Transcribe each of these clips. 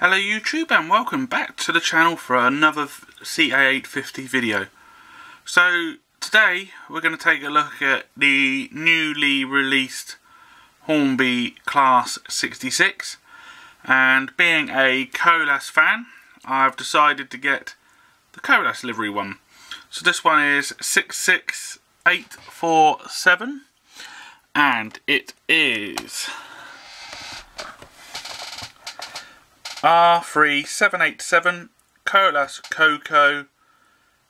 Hello YouTube and welcome back to the channel for another CA850 video. So today we're going to take a look at the newly released Hornby Class 66, and being a Colas fan I've decided to get the Colas livery one. So this one is 66847 and it is R3787 Colas Coco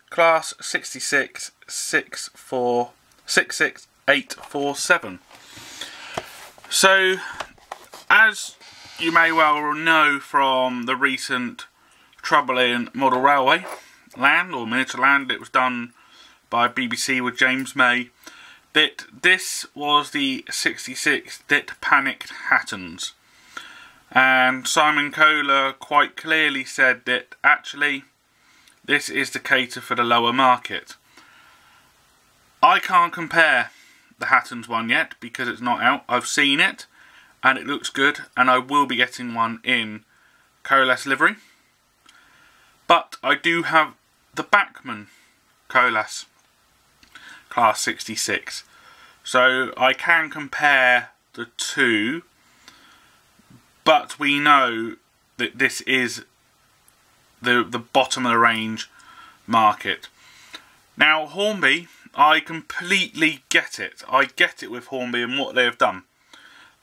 Class 66 66847. So as you may well know from the recent trouble in model railway land or miniature land, it was done by BBC with James May, that this was the 66 that panicked Hattons. And Simon Kohler quite clearly said that actually this is to cater for the lower market. I can't compare the Hattons one yet because it's not out. I've seen it and it looks good, and I will be getting one in Colas livery. But I do have the Bachman Colas Class 66, so I can compare the two. But we know that this is the bottom of the range market. Now Hornby, I completely get it. I get it with Hornby and what they have done.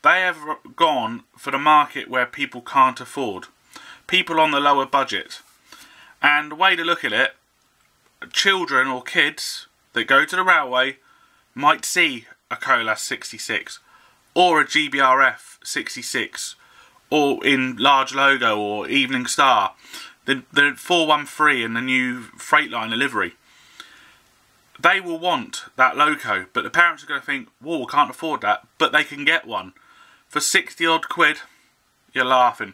They have gone for the market where people can't afford. People on the lower budget. And the way to look at it, children or kids that go to the railway might see a Colas 66 or a GBRF 66. Or in large logo or Evening Star, the 413 and the new Freightliner livery. They will want that loco, but the parents are going to think, whoa, can't afford that, but they can get one. For 60 odd quid, you're laughing.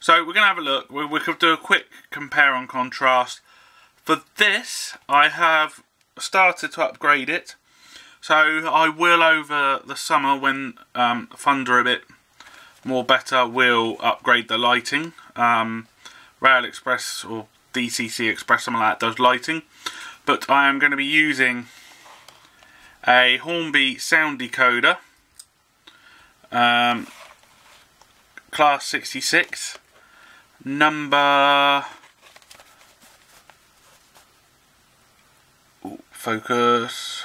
So we're going to have a look. We could do a quick compare and contrast. For this, I have started to upgrade it. So I will, over the summer when thunder a bit more better, will upgrade the lighting. Rail Express or DCC Express, something like that, does lighting. But I am going to be using a Hornby sound decoder, Class 66, number, ooh, focus,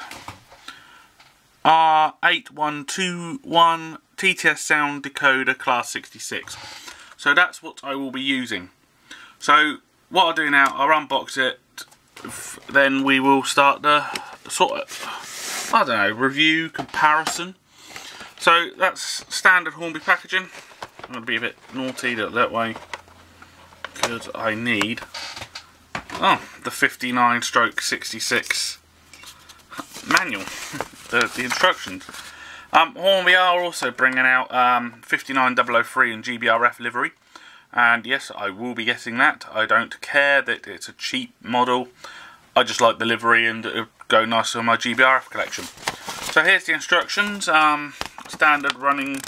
R8121 TTS sound decoder Class 66. So that's what I will be using. So what I'll do now, I'll unbox it, then we will start the sort of, I don't know, review, comparison. So that's standard Hornby packaging. I'm going to be a bit naughty that way because I need the 59/66 manual, the instructions. Hornby are also bringing out 59003 and GBRF livery, and yes, I will be getting that. I don't care that it's a cheap model, I just like the livery and it'll go nice on my GBRF collection. So here's the instructions, standard running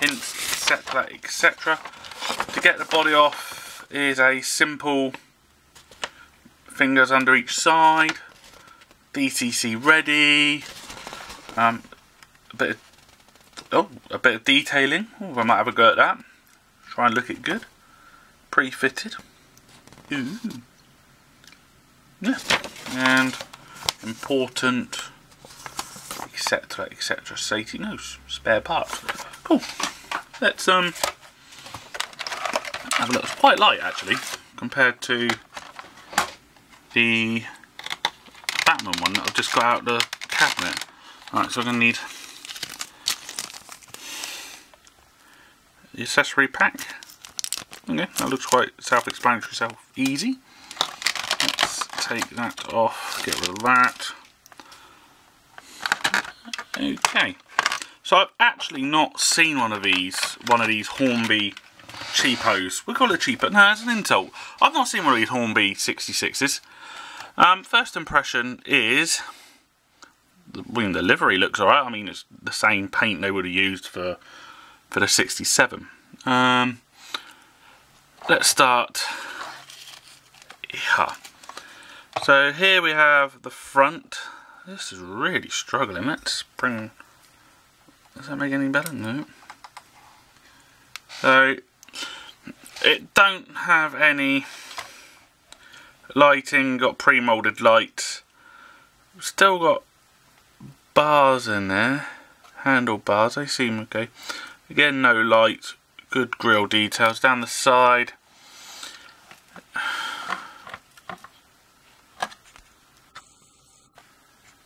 hints, etc, etc. To get the body off is a simple fingers under each side, DCC ready, a bit of detailing. I might have a go at that. Try and look it good. Pre-fitted. Ooh. Yeah. And important, etc, etc. Safety notes, spare parts. Cool. Let's have a look. It's quite light actually compared to the Batman one that I've just got out of the cabinet. Alright, so I'm gonna need the accessory pack. Okay, that looks quite self-explanatory, easy. Let's take that off, get rid of that. Okay, so I've actually not seen one of these Hornby cheapos. We call it cheaper. No, it's an insult. I've not seen one of these Hornby 66s. First impression is, I mean, the livery looks alright. I mean, it's the same paint they would have used for the 67. Let's start. Yeah. So here we have the front. This is really struggling. Let's bring... Does that make any better? No. So it don't have any lighting, got pre-molded lights. Still got bars in there. Handlebars, they seem okay. Again, no lights, good grille details. Down the side.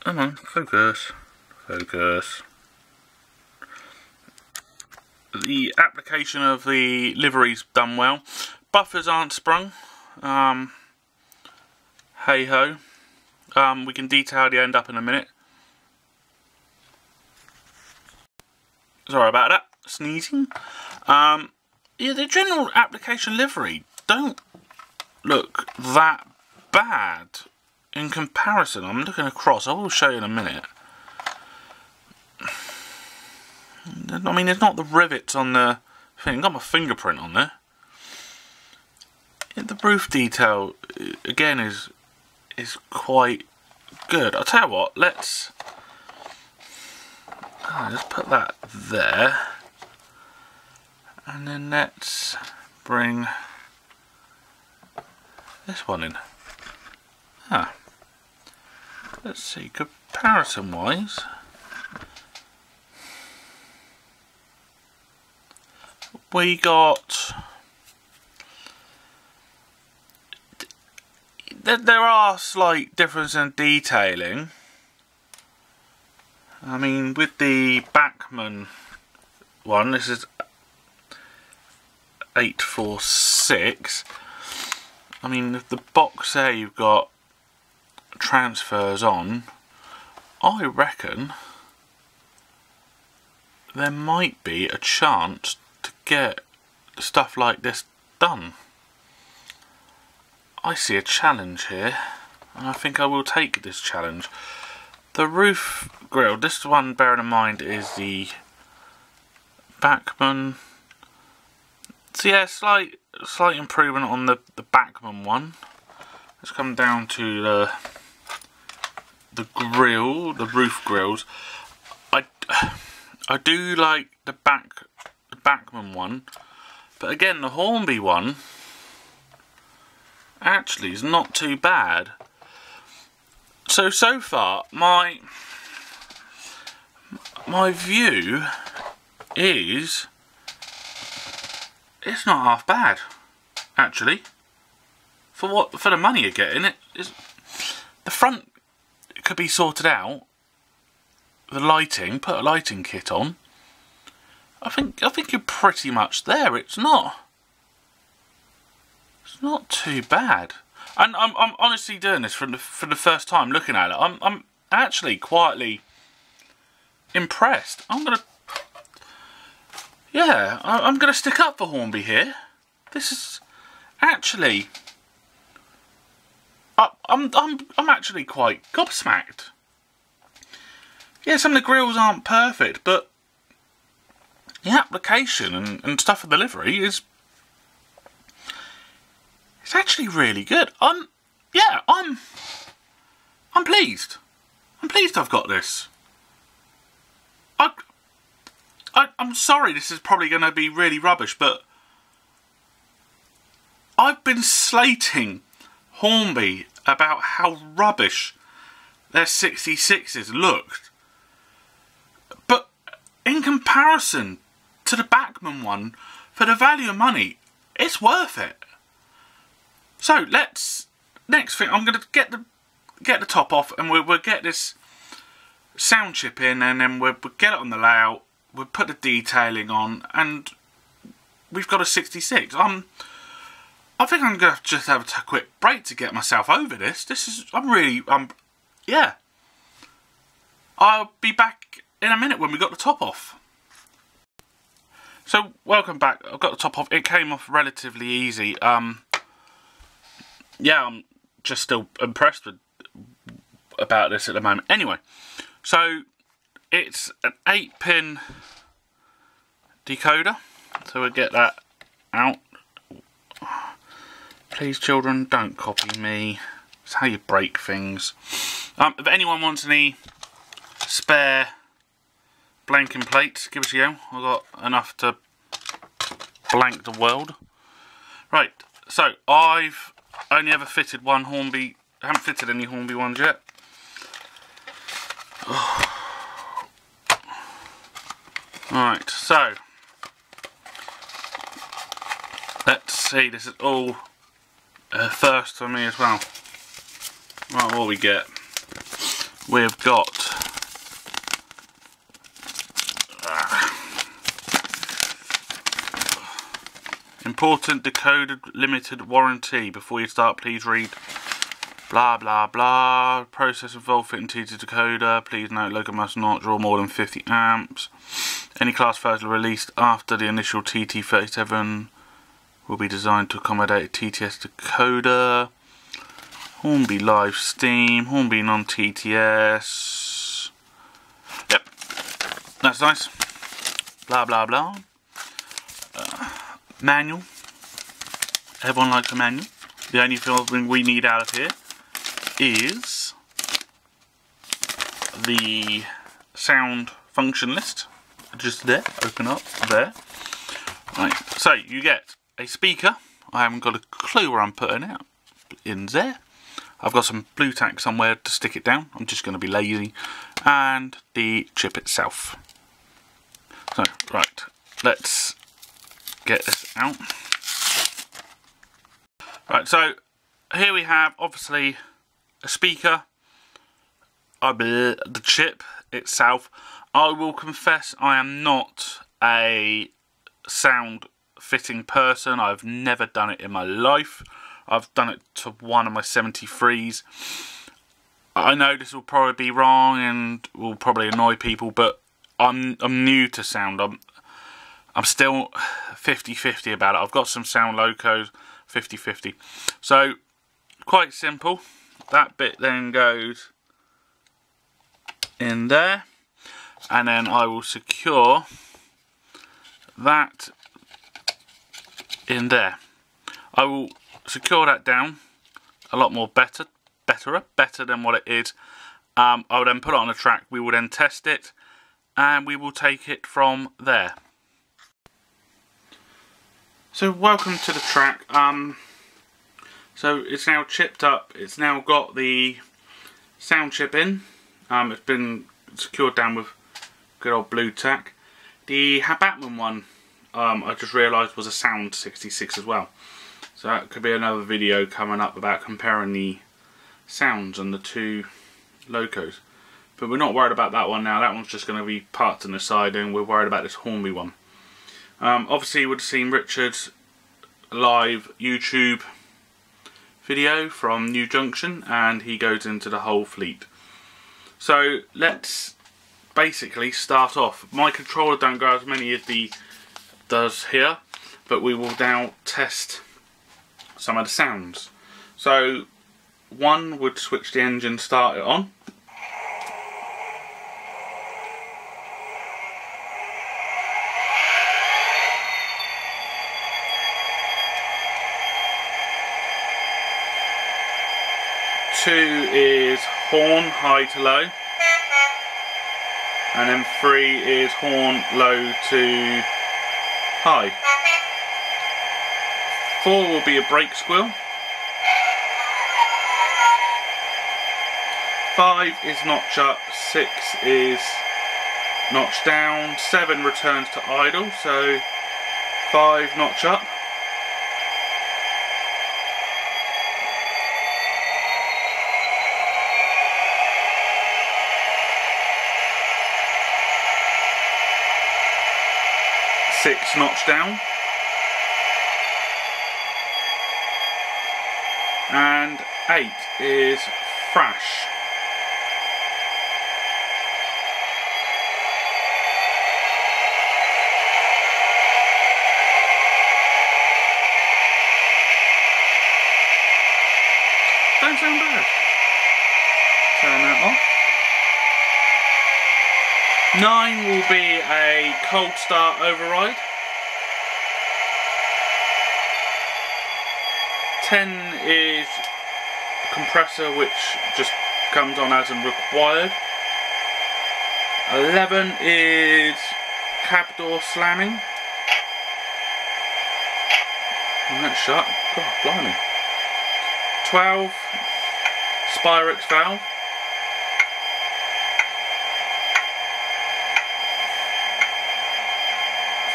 Come on, focus. Focus. The application of the livery's done well. Buffers aren't sprung. Hey ho. We can detail the end up in a minute. Sorry about that. Sneezing. Yeah, the general application livery don't look that bad in comparison. I'm looking across. I will show you in a minute. I mean, there's not the rivets on the thing. I've got my fingerprint on there. The roof detail again is quite good. I'll tell you what. Let's just put that there, and then let's bring this one in. Ah, let's see comparison wise. We got... There are slight differences in detailing. I mean, with the Bachman one, this is 846. I mean, the box there you've got transfers on. I reckon there might be a chance to get stuff like this done. I see a challenge here, and I think I will take this challenge. The roof grille, this one, bearing in mind, is the Bachman. So yeah, slight improvement on the Bachman one. Let's come down to the grille, the roof grilles. I do like the Bachman one, but again, the Hornby one actually is not too bad. So far, my view is it's not half bad, actually. For the money you're getting, the front could be sorted out. The lighting, put a lighting kit on. I think you're pretty much there. It's not too bad. And I'm honestly doing this for the first time looking at it. I'm actually quietly impressed. I'm gonna stick up for Hornby here. This is actually... I'm actually quite gobsmacked. Yeah, some of the grills aren't perfect, but the application and stuff of the livery is... It's actually really good. I'm pleased. I'm pleased I've got this. I'm sorry this is probably going to be really rubbish, but I've been slating Hornby about how rubbish their 66s looked. But in comparison to the Bachman one, for the value of money, it's worth it. So next thing, I'm going to get the top off, and we'll get this sound chip in, and then we'll get it on the layout, we'll put the detailing on, and we've got a 66. I think I'm going to just have a quick break to get myself over this. Yeah. I'll be back in a minute when we got the top off. So, welcome back. I've got the top off. It came off relatively easy. Yeah, I'm just still impressed about this at the moment. Anyway, so it's an 8-pin decoder. So we'll get that out. Please, children, don't copy me. It's how you break things. If anyone wants any spare blanking plates, give us a go. I've got enough to blank the world. Right, so I've only ever fitted one Hornby. I haven't fitted any Hornby ones yet. Right, so let's see. This is all first for me as well. Right, what we get? We've got important decoded limited warranty. Before you start, please read blah blah blah. Process involved fitting TTS decoder. Please note logo must not draw more than 50 amps. Any class first released after the initial TT37 will be designed to accommodate a TTS decoder. Hornby Live Steam, Hornby non-TTS. Yep, that's nice. Blah blah blah. Manual. Everyone likes a manual. The only thing we need out of here is the sound function list. Just there, open up there. Right, so you get a speaker. I haven't got a clue where I'm putting it. In there. I've got some blue tack somewhere to stick it down. I'm just going to be lazy. And the chip itself. So, right, let's get this out. Right, so here we have obviously a speaker, the chip itself. I will confess I am not a sound fitting person. I've never done it in my life. I've done it to one of my 73s. I know this will probably be wrong and will probably annoy people, but I'm new to sound. I'm still 50-50 about it. I've got some sound locos, 50-50. So, quite simple. That bit then goes in there. And then I will secure that in there. I will secure that down a lot more better than what it is. I will then put it on a track. We will then test it and we will take it from there. So welcome to the track. So it's now chipped up. It's now got the sound chip in. It's been secured down with good old blue tack. The Bachman one I just realised was a sound 66 as well. So that could be another video coming up about comparing the sounds on the two locos. But we're not worried about that one now. That one's just going to be parked on the side and we're worried about this Hornby one. Obviously you would have seen Richard's live YouTube video from New Junction and he goes into the whole fleet. So let's basically start off. My controller don't go as many as the does here, but we will now test some of the sounds. So one would switch the engine, start it on. Two is horn, high to low. And then three is horn, low to high. Four will be a brake squeal. Five is notch up. Six is notch down. Seven returns to idle. So five notch up. Six notch down. And eight is thrash. Don't sound bad. Turn that off. Nine will be a cold start override. 10 is compressor, which just comes on as and required. 11 is cab door slamming. And that's shut. God, blimey. 12, Spirex valve.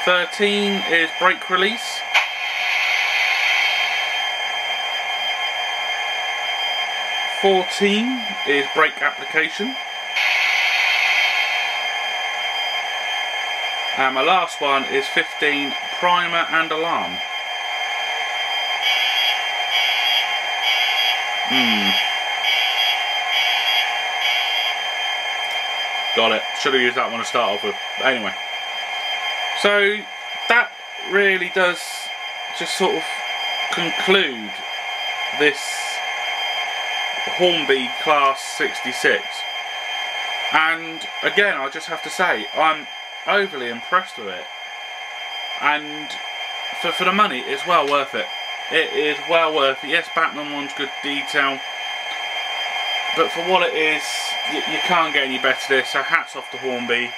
13 is brake release. 14 is brake application. And my last one is 15, primer and alarm. Got it. Should have used that one to start off with. But anyway. So that really does just sort of conclude this Hornby Class 66. And again, I just have to say, I'm overly impressed with it, and for the money it's well worth it. It is well worth it. Yes, Bachman one's good detail, but for what it is, you can't get any better than this. So hats off to Hornby.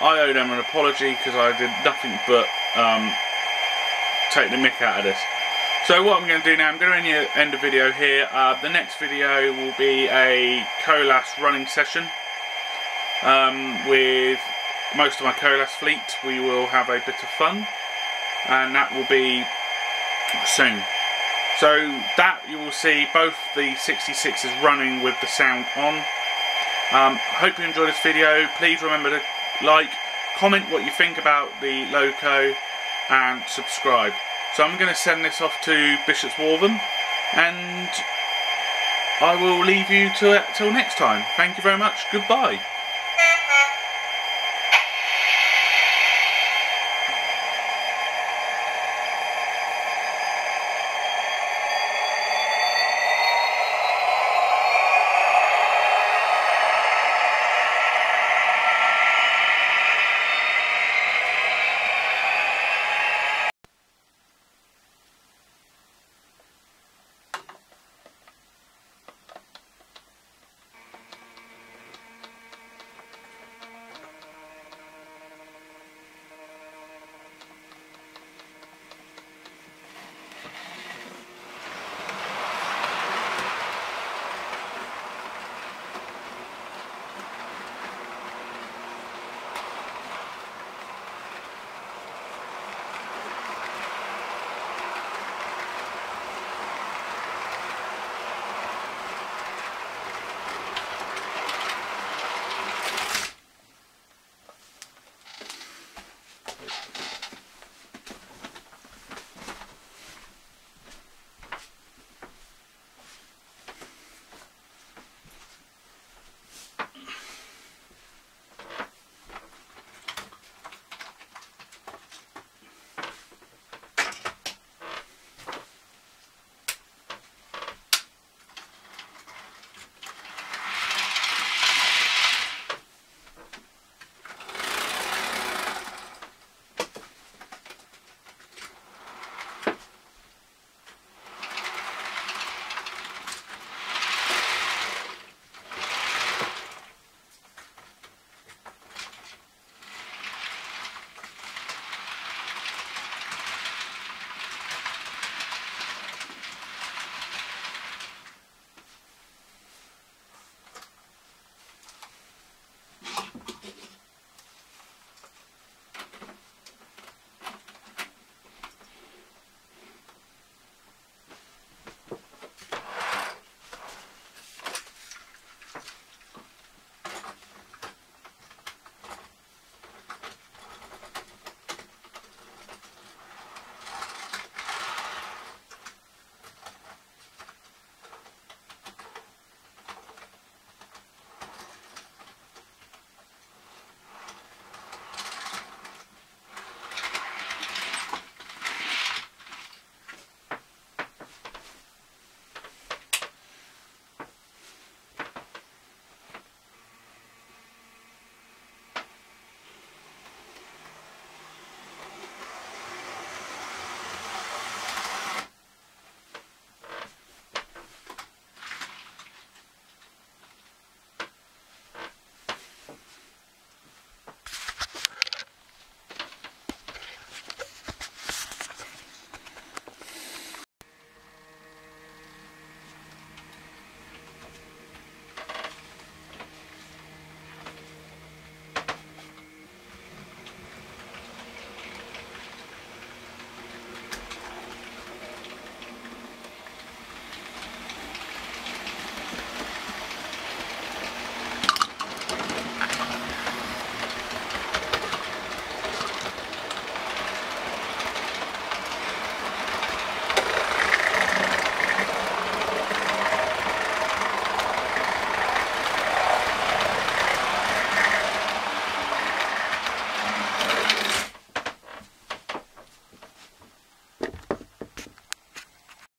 I owe them an apology because I did nothing but take the mick out of this. So what I'm going to do now, I'm going to end the video here. The next video will be a Colas running session with most of my Colas fleet. We will have a bit of fun, and that will be soon. So that you will see both the 66s running with the sound on. Hope you enjoyed this video. Please remember to like, comment what you think about the loco, and subscribe. So I'm going to send this off to Bishop's Waltham, and I will leave you to it till next time. Thank you very much. Goodbye.